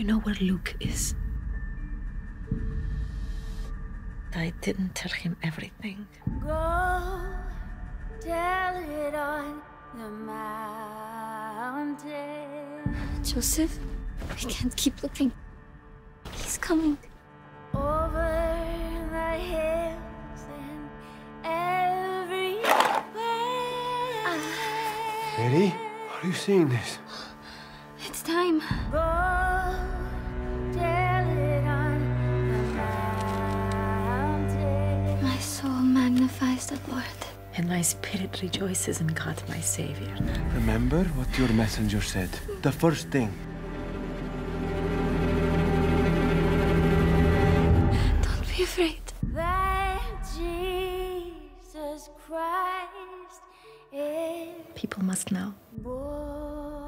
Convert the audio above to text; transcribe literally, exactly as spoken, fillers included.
you know where Luke is? I didn't tell him everything. Go tell it on the mountain. Joseph, I can't keep looking. He's coming. Over the hills and everywhere. Eddie, are you seeing this? It's time. Go. The Lord. And my spirit rejoices in God, my Savior. Remember what your messenger said. The first thing. Don't be afraid. That Jesus Christ is. People must know.